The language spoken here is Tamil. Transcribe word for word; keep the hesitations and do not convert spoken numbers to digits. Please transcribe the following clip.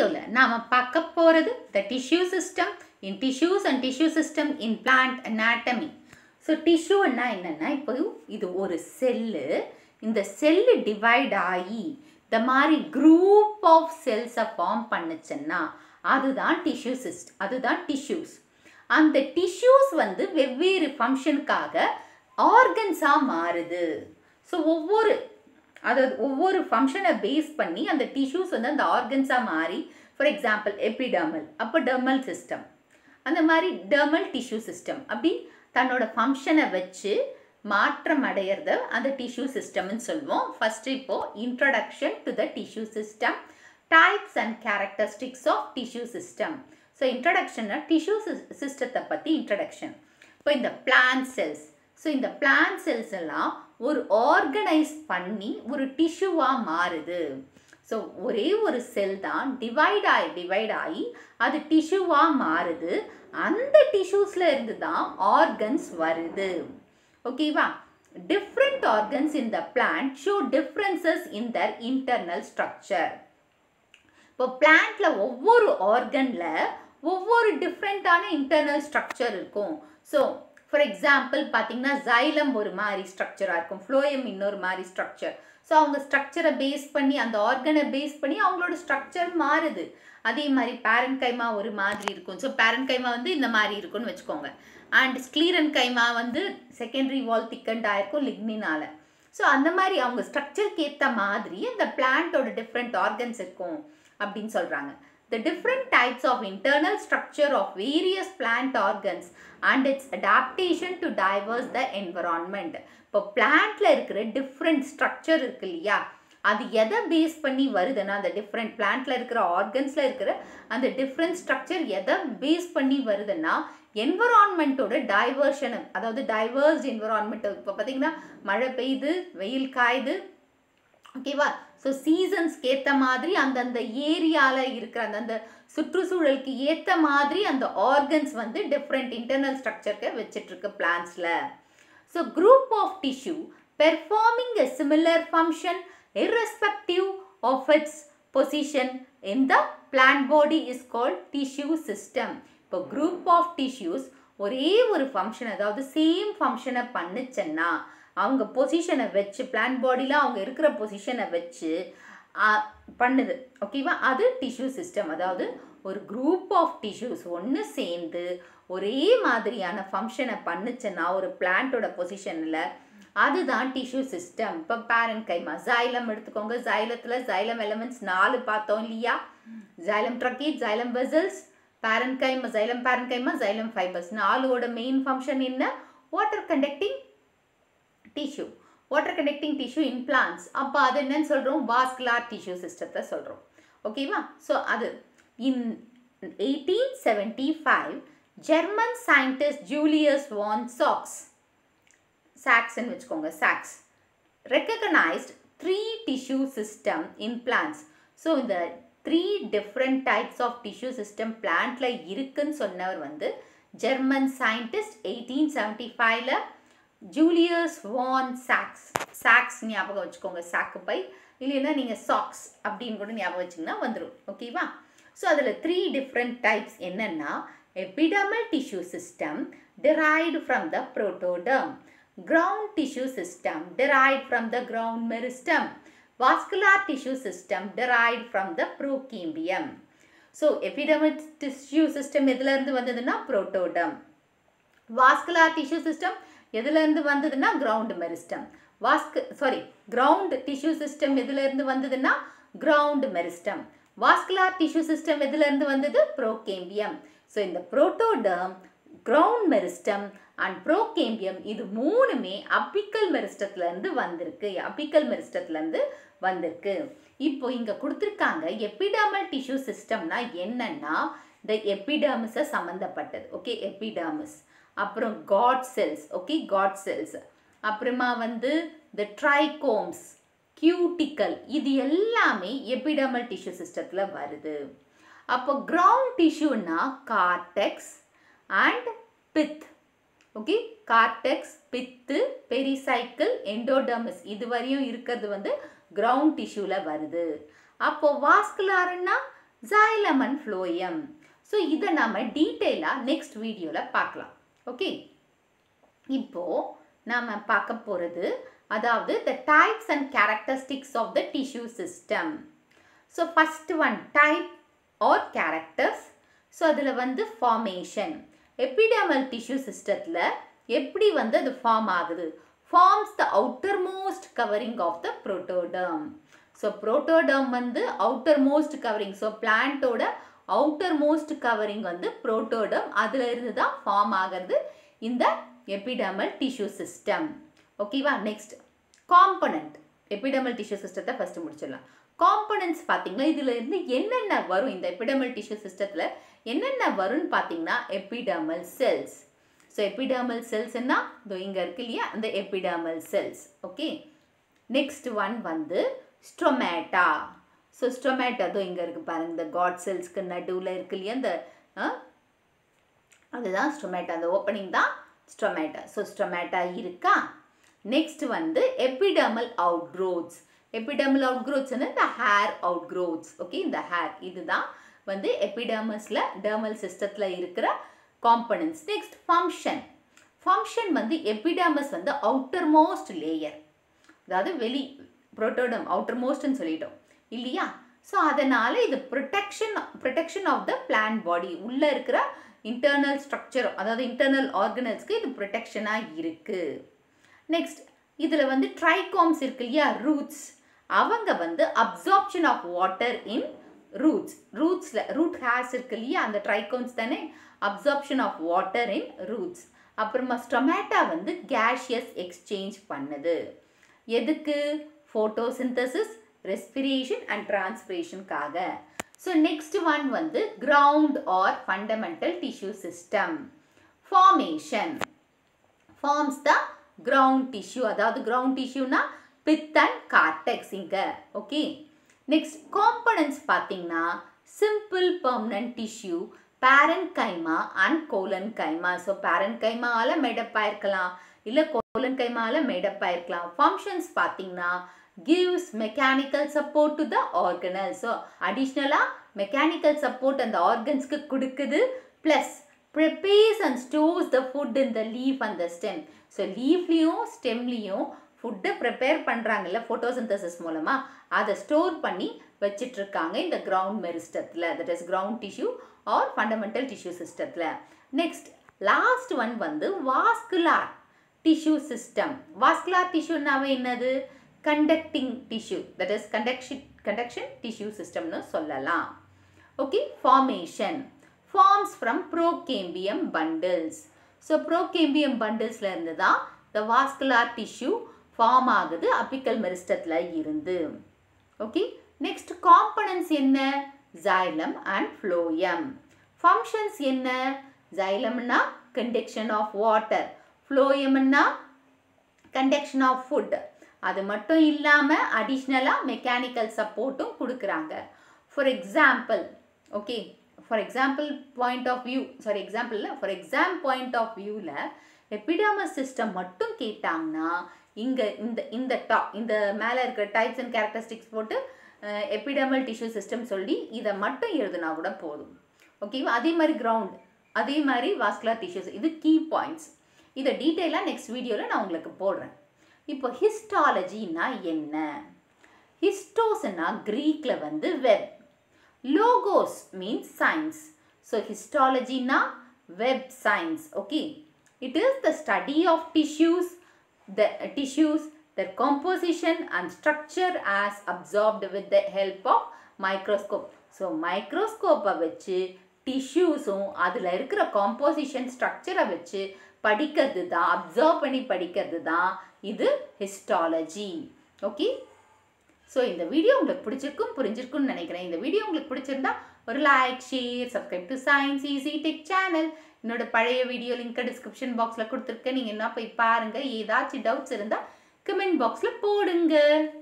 videoல நாம பார்க்க போறது the tissue system in tissues and tissue system in plant anatomy. So tissue ன்னா என்னன்னா இப்போ இது ஒரு செல், இந்த செல் டிவைட் ஆகி இந்த மாதிரி group of cells form பண்ணுச்சுன்னா அதுதான் tissue system, அதுதான் tissues. அந்த tissues வந்து வெவ்வேறு ஃபங்க்ஷனுக்காக ஆர்கன்ஸா மாறுது. ஸோ ஒவ்வொரு அது ஒவ்வொரு ஃபங்க்ஷனை பேஸ் பண்ணி அந்த டிஷ்யூஸ் வந்து அந்த ஆர்கன்ஸாக மாறி, ஃபார் எக்ஸாம்பிள் எபிடர்மல் அப்போ டெர்மல் சிஸ்டம், அந்த மாதிரி டெர்மல் டிஷ்யூ சிஸ்டம் அப்படி தன்னோட ஃபங்க்ஷனை வச்சு மாற்றம் அடையிறத அந்த டிஷ்யூ சிஸ்டம்னு சொல்லுவோம். ஃபஸ்ட்டு இப்போது introduction to the tissue system, types and characteristics of tissue system. So இன்ட்ரடக்ஷன்னா டிஷ்யூ சிஸ்டத்தை பற்றி இன்ட்ரடக்ஷன். இப்போ இந்த பிளான்ட் செல்ஸ், ஸோ இந்த பிளான்ட் செல்ஸ் எல்லாம் ஒரு ஆர்கனைஸ் பண்ணி ஒரு டிஷ்யூவாக மாறுது. ஸோ ஒரே ஒரு செல் தான் டிவைட் ஆகி டிவைட் ஆகி அது டிஷ்யூவாக மாறுது. அந்த டிஷ்யூஸில் இருந்து தான் ஆர்கன்ஸ் வருது. ஓகேவா? Different organs in the plant show differences in their internal structure. இப்போ பிளான்ட்டில் ஒவ்வொரு ஆர்கனில் ஒவ்வொரு டிஃப்ரெண்ட்டான இன்டர்னல் ஸ்ட்ரக்சர் இருக்கும். ஸோ ஃபார் எக்ஸாம்பிள் பார்த்தீங்கன்னா xylem ஒரு மாதிரி ஸ்ட்ரக்சராக இருக்கும், phloem இன்னொரு மாதிரி ஸ்ட்ரக்சர். ஸோ அவங்க ஸ்ட்ரக்சரை பேஸ் பண்ணி அந்த ஆர்கனை பேஸ் பண்ணி அவங்களோட ஸ்ட்ரக்சர் மாறுது. அதே மாதிரி parenchyma ஒரு மாதிரி இருக்கும். ஸோ parenchyma வந்து இந்த மாதிரி இருக்கும்னு வச்சுக்கோங்க. அண்ட் sclerenchyma வந்து செகண்டரி வால் திக்கண்டாக இருக்கும் லிக்னினால். ஸோ அந்த மாதிரி அவங்க ஸ்ட்ரக்சருக்கு ஏற்ற மாதிரி அந்த பிளான்ட்டோட டிஃப்ரெண்ட் ஆர்கன்ஸ் இருக்கும் அப்படின்னு சொல்கிறாங்க. The different types of internal structure of various plant organs and its adaptation to diverse the environment. இப்போ பிளான்ட்ல இருக்கிற டிஃப்ரெண்ட் ஸ்ட்ரக்சர் இருக்கு இல்லையா, அது எதை பேஸ் பண்ணி வருதுன்னா அந்த டிஃப்ரெண்ட் பிளான்ட்ல இருக்கிற ஆர்கன்ஸ்ல இருக்கிற அந்த டிஃப்ரெண்ட் ஸ்ட்ரக்சர் எதை பேஸ் பண்ணி வருதுன்னா என்விரான்மெண்ட்டோட டைவர்ஷனை, அதாவது டைவர்ஸ் என்விரான்மெண்ட். இப்போ பார்த்தீங்கன்னா மழை பெய்யுது, வெயில் காயுது, ஓகேவா? ஸோ சீசன்ஸ்க்கு ஏற்ற மாதிரி அந்தந்த ஏரியாவில் இருக்கிற அந்தந்த சுற்றுச்சூழலுக்கு ஏற்ற மாதிரி அந்த ஆர்கன்ஸ் வந்து டிஃப்ரெண்ட் இன்டர்னல் ஸ்ட்ரக்சருக்கு வச்சிட்ருக்கு பிளான்ஸில். So group of tissue performing a similar function irrespective of its position in the plant body is called tissue system. இப்போ குரூப் ஆஃப் டிஷ்யூஸ் ஒரே ஒரு ஃபங்க்ஷன், அதாவது சேம் ஃபங்க்ஷனை பண்ணுச்சுன்னா அவங்க பொசிஷனை வச்சு பிளான் பாடியில் அவங்க இருக்கிற பொசிஷனை வச்சு பண்ணுது. ஓகேவா? அது டிஷ்யூ சிஸ்டம். அதாவது ஒரு குரூப் ஆஃப் டிஷ்யூஸ் ஒன்று சேர்ந்து ஒரே மாதிரியான ஃபங்க்ஷனை பண்ணுச்சுன்னா ஒரு பிளான்ட்டோட பொசிஷனில், அதுதான் டிஷ்யூ சிஸ்டம். இப்போ parenchyma xylem எடுத்துக்கோங்க. xylem-த்துல xylem எலிமெண்ட்ஸ் நாலு பார்த்தோம் இல்லையா? xylem tracheids, xylem vessels, parenchyma xylem parenchyma xylem fibers. நாலோட மெயின் ஃபங்க்ஷன் என்ன? Water conducting tissue, water conducting tissue in plants. அப்போ அது என்னன்னு சொல்கிறோம்? வாஸ்குலார் டிஷ்யூ சிஸ்டத்தை சொல்கிறோம். ஓகேவா? ஸோ அது இன் eighteen seventy five German scientist Julius von socks, சாக்ஸ்ன்னு வச்சுக்கோங்க, சாக்ஸ் recognised three tissue system in plants. So இந்த three different types of tissue system பிளான்ட்டில் இருக்குன்னு சொன்னவர் வந்து ஜெர்மன் சயின்டிஸ்ட் எயிட்டீன் செவன்டி ஃபைவ்ல ஜூலியஸ் வான் சாக்ஸ். சாக்ஸ் ஞாபகம் வச்சுக்கோங்க, சாக்கு பை, இல்லைன்னா நீங்கள் சாக்ஸ் அப்படின்னு கூட ஞாபகம் வச்சிங்கன்னா வந்துடும். ஓகேவா? ஸோ அதில் த்ரீ டிஃப்ரெண்ட் டைப்ஸ் என்னென்னா epidermal tissue system derived from the protoderm, ground tissue system derived from the ground meristem, vascular tissue system derived from the procambium. So epidermal tissue system எதுலேருந்து வந்ததுன்னா புரோட்டோடெர்ம், வாஸ்குலார் டிஷ்யூ சிஸ்டம் எதுலேருந்து வந்ததுன்னா ground meristem, vascu sorry ground tissue system எதுலேருந்து வந்ததுன்னா ground meristem, vascular tissue system எதுலேருந்து வந்தது? ப்ரோகேம்பியம். ஸோ இந்த protoderm, ground meristem and procambium இது மூணுமே அபிக்கல் மெரிஸ்டத்துலேருந்து வந்திருக்கு, அபிக்கல் மெரிஸ்டத்துலேருந்து வந்திருக்கு. இப்போ இங்கே கொடுத்துருக்காங்க எபிடர்மல் டிஷ்யூ சிஸ்டம்னா என்னன்னா இந்த எபிடர்மிஸை சம்மந்தப்பட்டது. ஓகே, எபிடர்மிஸ், அப்புறம் guard cells, okay guard cells, அப்புறமா வந்து இந்த ட்ரைகோம்ஸ், கியூட்டிக்கல், இது எல்லாமே எபிடர்மல் டிஷ்யூ சிஸ்டத்தில் வருது. அப்போ கிரவுண்ட் டிஷ்யூன்னா cortex and pith. Okay, cortex, pith, pericycle, endodermis இது வரையும் இருக்கிறது வந்து கிரவுண்ட் டிஷ்யூவில் வருது. அப்போது வாஸ்குலார்னா xylem and phloem. So இதை நாம டீடைலா நெக்ஸ்ட் வீடியோல பார்க்கலாம். ஓகே, இப்போ நாம பார்க்க போறது அதாவது the types and characteristics of the tissue system. So first one, type or characters. So அதுல வந்து formation, epidermal tissue systemல எப்படி வந்து அது form ஆகுது? Forms the outermost covering of the protoderm. So protoderm வந்து outermost covering. So plant ஓட outermost covering வந்து protoderm, அதுல இருந்து தான் form ஆகிறது இந்த epidermal tissue system. Okay va, next component. Epidermal tissue system த first முடிச்சிரலாம். Components பாத்தீங்கன்னா இதுல இருந்து என்னென்ன வரும், இந்த epidermal tissue systemல என்னென்ன வரும்னு பாத்தீங்கன்னா epidermal cells. So epidermal cells என்ன தோ இங்க இருக்கு இல்லையா, அந்த epidermal cells. Okay, next one வந்து stomata. So stomata தோ இங்க இருக்கு பாருங்க, இந்த god cells க்கு நடுவுல இருக்கு இல்லையா, அந்த அதுதான் stomata, அந்த ஓபனிங் தான் stomata. So stomata இருக்கா. Next வந்து epidermal outgrowths. Epidermal outgrowths னா the hair outgrowths. Okay, இந்த hair இதுதான் வந்து epidermisல dermal systemல இருக்கிற components. Next function. Function வந்து epidermis வந்து outermost layer, அதாவது வெளி protoderm outermost ன்னு சொல்லிட்டோம் இல்லையா. ஸோ அதனால இது protection protection of the plant body, உள்ள இருக்கிற internal structure அதாவது internal organelsக்கு இது protection-ஆ இருக்கு. நெக்ஸ்ட் இதுல வந்து ட்ரைகோம்ஸ் இருக்கு இல்லையா, ரூட்ஸ், அவங்க வந்து absorption of water in roots. ரூட்ஸ்ல ரூட் ஹேர்ஸ் இருக்கு இல்லையா, அந்த ட்ரைகோம்ஸ் தானே absorption of water in roots. அப்புறமா ஸ்டொமேட்டா வந்து கேஷியஸ் எக்ஸ்சேஞ்ச் பண்ணுது, எதுக்கு? ஃபோட்டோசிந்தசிஸ், ரெஸ்பிரேஷன் அண்ட் டிரான்ஸ்பிரேஷனுக்காக. ஸோ நெக்ஸ்ட் ஒன் வந்து ground or fundamental tissue system. Formation forms the ground tissue, அதாவது ground tissue னா pith and cortex இங்க. ஓகே, நெக்ஸ்ட் காம்பனன்ட்ஸ் பாத்தீங்கன்னா simple permanent tissue, parenchyma and colenchyma. So parenchyma ஆல made up ஆயிருக்கலாம், இல்ல colenchyma ஆல made up ஆயிருக்கலாம். Functions பாத்தீங்கன்னா gives mechanical support to the organelles. So additionally mechanical support அந்த organs க்கு கொடுக்குது, plus prepares and stores the food in the leaf and the stem. So லீஃப்லேயும் ஸ்டெம்லேயும் ஃபுட்டை ப்ரிப்பேர் பண்ணுறாங்கல்ல ஃபோட்டோசிந்தசிஸ் மூலமாக, அதை ஸ்டோர் பண்ணி வச்சிட்ருக்காங்க இந்த கிரவுண்ட் மெரிஸ்டத்தில், that is ground tissue or fundamental tissue சிஸ்டத்தில். நெக்ஸ்ட் லாஸ்ட் ஒன் வந்து வாஸ்குலார் டிஷ்யூ சிஸ்டம். வாஸ்குலார் டிஷ்யூனாவே என்னது? Conducting tissue, that is conduction conduction tissue சிஸ்டம்னு சொல்லலாம். Okay, formation forms from procambium bundles. So procambium bundlesல இருந்து தான் the vascular tissue form ஆகுது apical meristemல இருந்து. Okay, next components என்ன? Xylem and phloem. Functions என்ன? Xylem னா conduction of water, phloem னா conduction of food. அது மட்டும் இல்லாம additionally mechanical supportடும் கொடுக்கறாங்க. For example, okay, for example point of view, sorry example la, for exam point of view la epidermis system மட்டும் கேட்டாங்கன்னா இங்க இந்த இந்த டாப் இந்த மேல இருக்கிற டைப்ஸ் அண்ட் கேரக்டரிஸ்டிக்ஸ் போட்டு எபிடர்மல் டிஷ்யூ சிஸ்டம் சொல்லி இதை மட்டும் எழுதுனா கூட போதும். ஓகே, அதே மாதிரி கிரவுண்ட், அதே மாதிரி வாஸ்குலர் டிஷ்யூஸ், இது கீ பாயிண்ட்ஸ். இதை டீட்டெயிலாக நெக்ஸ்ட் வீடியோவில் நான் உங்களுக்கு போடுறேன். இப்போ ஹிஸ்டாலஜின்னா என்ன? ஹிஸ்டோஸ்னா கிரீக்ல வந்து web, logos means science. So histology na web science. Okay, it is the study of tissues, the uh, tissues, their composition and structure as absorbed with the help of microscope. So microscope வச்சு tissues உம் அதுல இருக்கிற composition structure வச்சு படிக்கிறது தான், absorb பண்ணி படிக்கிறது தான் இது histology. Okay, ஸோ இந்த வீடியோ உங்களுக்கு பிடிச்சிருக்கும் புரிஞ்சிருக்கும்னு நினைக்கிறேன். இந்த வீடியோ உங்களுக்கு பிடிச்சிருந்தா ஒரு like, share, subscribe to science easy tech channel. என்னோட பழைய வீடியோ லிங்க்கை டிஸ்கிரிப்ஷன் பாக்ஸில் கொடுத்துருக்கேன், நீங்கள் என்ன போய் பாருங்கள். ஏதாச்சும் டவுட்ஸ் இருந்தால் கமெண்ட் பாக்ஸில் போடுங்க.